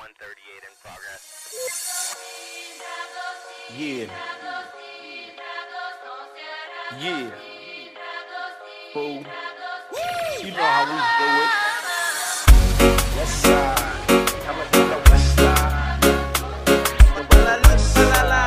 138 in progress. Yeah. Boom. You know how we do it. West side. How about the west side? The la.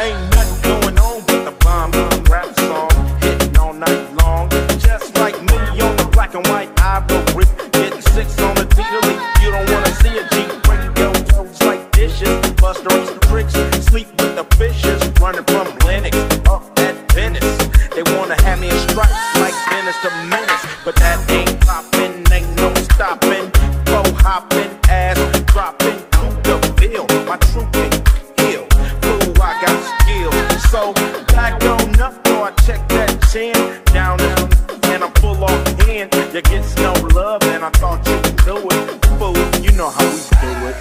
Ain't nothing going on but the bomb rap song. Hitting all night long. Just like me on the black and white ivory. Getting six on the T-leaf. You don't want to see a G. Break your toes like dishes. Bust race the tricks. Sleep with the fishes. Running from Lennox. Up at Venice. They want to have me in stripes like Venice to Menace. But that ain't poppin', ain't no stopping. Flow hopping, ass dropping. Coop the bill, my troop ain't ill. Fool, I got skill. So back on up, boy, check that chin. Down, and I'm full off hand. You get no love, and I thought you knew it. Fool, you know how we do it.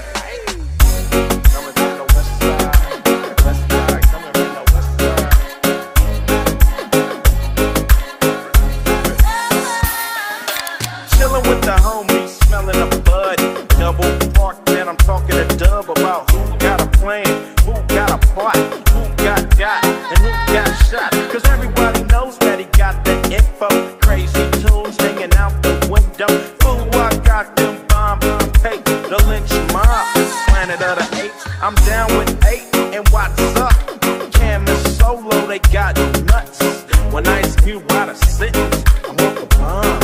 With the homies, smelling a bud, double parked, and I'm talking to Dub about who got a plan, who got a plot, who got, and who got shot. Cause everybody knows that he got the info, crazy tunes hanging out the window. Fool, I got them bomb tape, the lynch mob, planet of the apes. I'm down with eight, and what's up? Cam and Solo, they got nuts. When Ice Cube out of sentence, I'm off the bomb.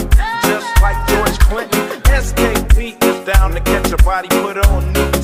Like George Clinton, SKP is down to catch a body, put on new